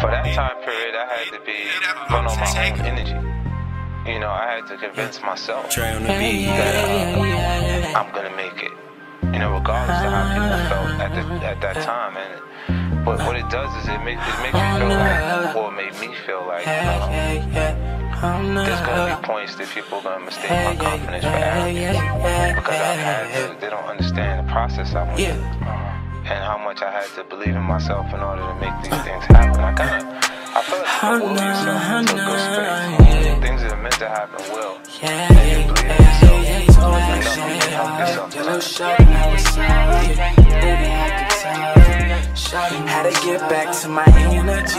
For that time period, I had to be run on my own energy. You know, I had to convince myself that I'm gonna make it. You know, regardless of how people felt at that time. And but what it does is it makes you feel like, or made me feel like, there's gonna be points that people are gonna mistake my confidence for arrogance, because they don't understand the process I went through. And how much I had to believe in myself in order to make these things happen. I feel like I moved myself into a good space. Things that are meant to happen will. And you believe in yourself. You can help yourself. How to get back to my energy.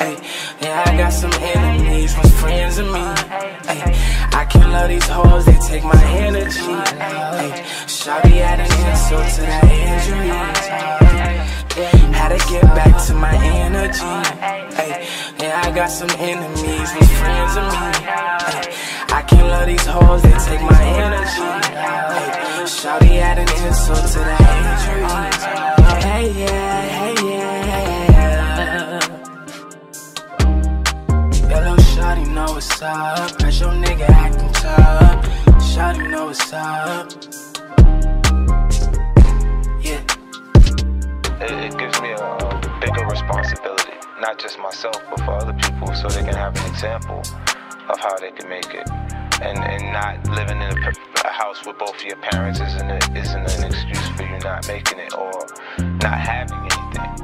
Ay, yeah, I got some enemies, some friends of me. Ay, I can't love these hoes, they take my energy. Ay, shawty had an insult to that injury. How to get back to my energy. Ay, yeah, I got some enemies, some friends of me. Ay, I can't love these hoes, they take my energy. Ay, shawty had an insult to that injury. Hey yeah, hey yeah. Yellow shawty know what's up, cause your nigga actin' tough. Shawty know what's up. Yeah. It gives me a bigger responsibility, not just myself, but for other people, so they can have an example of how they can make it. And not living in a house with both of your parents isn't an excuse for you not making it, or not having anything.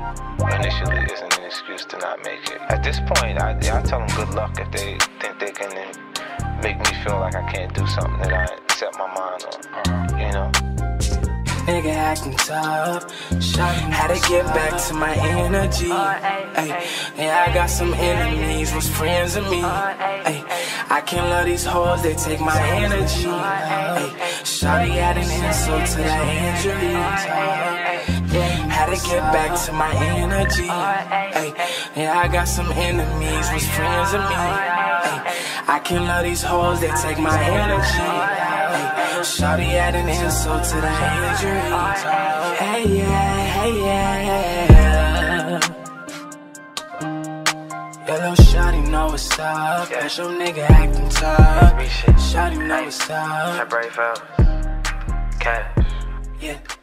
Initially isn't an excuse to not make it. At this point, I tell them good luck if they think they can make me feel like I can't do something that I set my mind on, you know? Nigga acting tough, had to get back to my energy. Ay, yeah, I got some enemies, was friends of me. Ay, I can't love these hoes, they take my energy. Ay, shawty had an insult to that injury. Had to get back to my energy. Ay, yeah, I got some enemies, was friends of me. Ay, I can't love these hoes, they take my energy. Shawty had an insult to the injury. Hey yeah, hey yeah. Yellow shawty know what's up. That's your nigga acting tough. Shawty know what's up. That brave out. Cat. Yeah.